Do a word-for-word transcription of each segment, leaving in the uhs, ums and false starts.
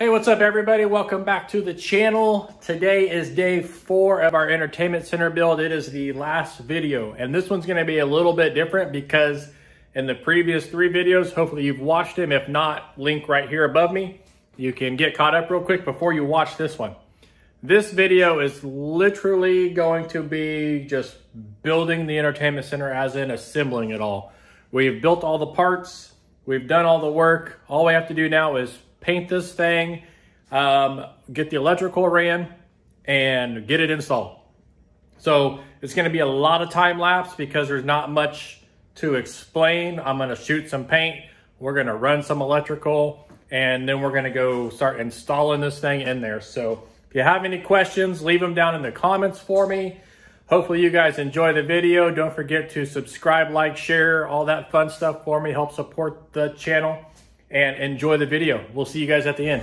Hey, what's up everybody? Welcome back to the channel. Today is day four of our entertainment center build. It is the last video, and this one's gonna be a little bit different because in the previous three videos, hopefully you've watched them. If not, link right here above me. You can get caught up real quick before you watch this one. This video is literally going to be just building the entertainment center as in assembling it all. We've built all the parts, we've done all the work. All we have to do now is paint this thing, um, get the electrical ran, and get it installed. So it's gonna be a lot of time lapse because there's not much to explain. I'm gonna shoot some paint, we're gonna run some electrical, and then we're gonna go start installing this thing in there. So if you have any questions, leave them down in the comments for me. Hopefully you guys enjoy the video. Don't forget to subscribe, like, share, all that fun stuff for me. Help support the channel. And enjoy the video. We'll see you guys at the end.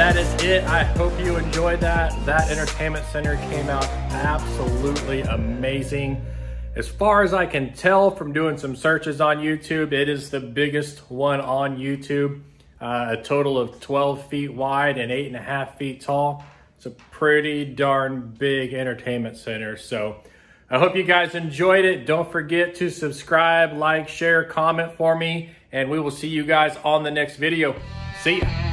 that is it. I hope you enjoyed that. That entertainment center came out absolutely amazing. As far as I can tell from doing some searches on YouTube, it is the biggest one on YouTube. Uh, a total of twelve feet wide and eight and a half feet tall. It's a pretty darn big entertainment center. So I hope you guys enjoyed it. Don't forget to subscribe, like, share, comment for me, and we will see you guys on the next video. See ya.